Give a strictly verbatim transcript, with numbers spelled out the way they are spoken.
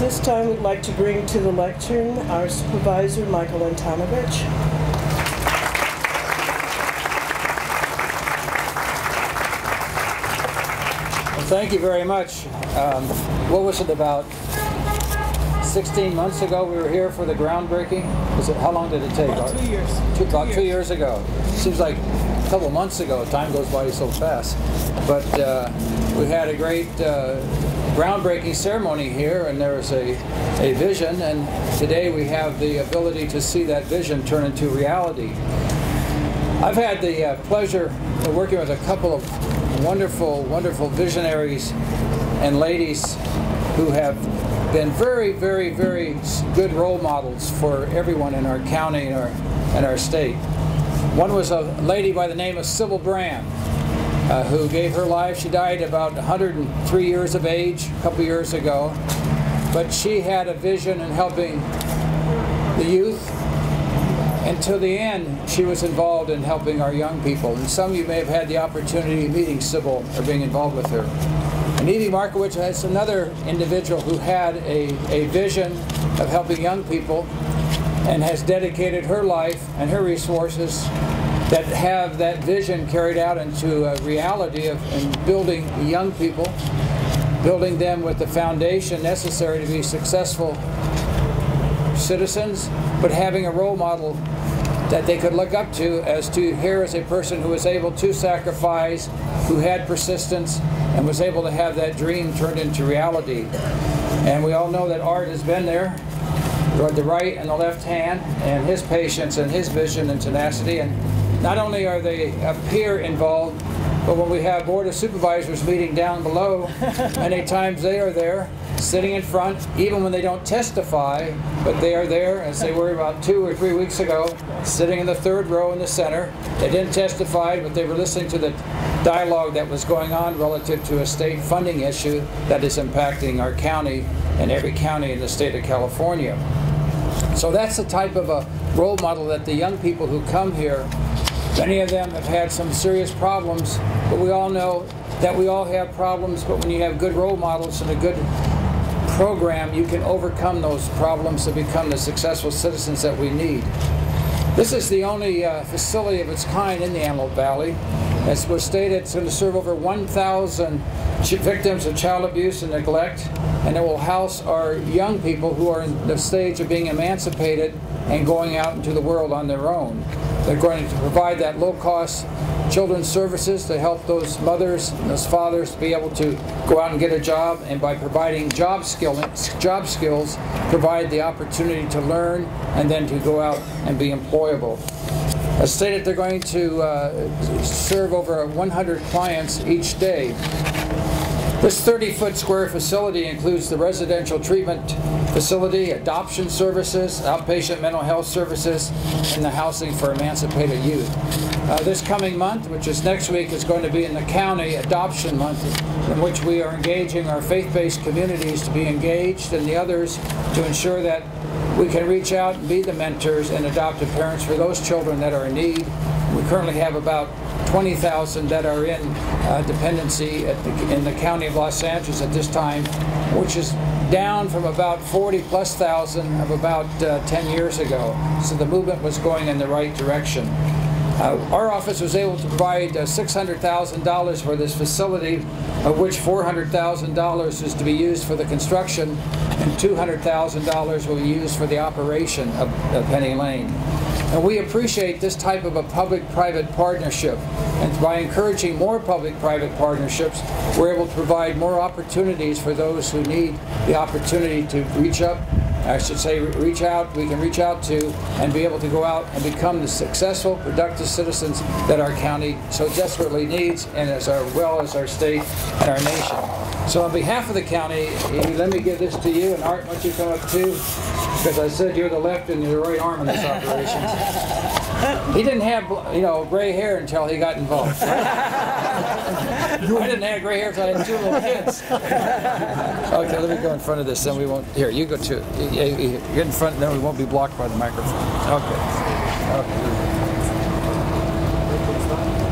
At this time, we'd like to bring to the lectern our supervisor, Michael Antonovich. Well, thank you very much. Um, what was it about? sixteen months ago, we were here for the groundbreaking. Is it, how long did it take? About two years. Two, about two years. two years ago. Seems like a couple months ago. Time goes by so fast. But uh, we had a great uh, groundbreaking ceremony here, and there was a, a vision. And today we have the ability to see that vision turn into reality. I've had the uh, pleasure of working with a couple of wonderful, wonderful visionaries and ladies who have been very, very, very good role models for everyone in our county and our, and our state. One was a lady by the name of Sybil Brand, uh, who gave her life. She died about one hundred and three years of age a couple years ago, but she had a vision in helping the youth. And to the end, she was involved in helping our young people. And some of you may have had the opportunity of meeting Sybil or being involved with her. And Evie Markowitz is another individual who had a, a vision of helping young people and has dedicated her life and her resources that have that vision carried out into a reality of and building young people, building them with the foundation necessary to be successful citizens, but having a role model that they could look up to as to here is a person who was able to sacrifice, who had persistence, and was able to have that dream turned into reality. And we all know that Art has been there, toward the right and the left hand, and his patience and his vision and tenacity. And not only are they up here involved, but when we have Board of Supervisors meeting down below, many times they are there, sitting in front, even when they don't testify, but they are there, as they were about two or three weeks ago, sitting in the third row in the center. They didn't testify, but they were listening to the dialogue that was going on relative to a state funding issue that is impacting our county and every county in the state of California. So that's the type of a role model that the young people who come here, many of them have had some serious problems, but we all know that we all have problems, but when you have good role models and a good program, you can overcome those problems to become the successful citizens that we need. This is the only uh, facility of its kind in the Antelope Valley. As was stated, it's going to serve over one thousand victims of child abuse and neglect, and it will house our young people who are in the stage of being emancipated and going out into the world on their own. They're going to provide that low-cost children's services to help those mothers and those fathers be able to go out and get a job, and by providing job, skill, job skills, provide the opportunity to learn and then to go out and be employable. As stated, they're going to uh, serve over one hundred clients each day. This thirty-foot square facility includes the residential treatment facility, adoption services, outpatient mental health services, and the housing for emancipated youth. Uh, this coming month, which is next week, is going to be in the county adoption month, in which we are engaging our faith-based communities to be engaged and the others to ensure that we can reach out and be the mentors and adoptive parents for those children that are in need. We currently have about twenty thousand that are in uh, dependency at the, in the county of Los Angeles at this time, which is down from about forty plus thousand of about uh, ten years ago. So the movement was going in the right direction. Uh, our office was able to provide uh, six hundred thousand dollars for this facility, of which four hundred thousand dollars is to be used for the construction and two hundred thousand dollars will be used for the operation of, of Penny Lane. And we appreciate this type of a public-private partnership. And by encouraging more public-private partnerships, we're able to provide more opportunities for those who need the opportunity to reach up I should say reach out, we can reach out to and be able to go out and become the successful, productive citizens that our county so desperately needs, and as well as our state and our nation. So on behalf of the county, let me give this to you, and Art, why don't you come up too, because I said you're the left and you're the right arm in this operation. He didn't have, you know, gray hair until he got involved. I didn't have gray hair until I had two little kids. Okay, let me go in front of this, then we won't. Here, you go too. Get in front, then we won't be blocked by the microphone. Okay. Okay.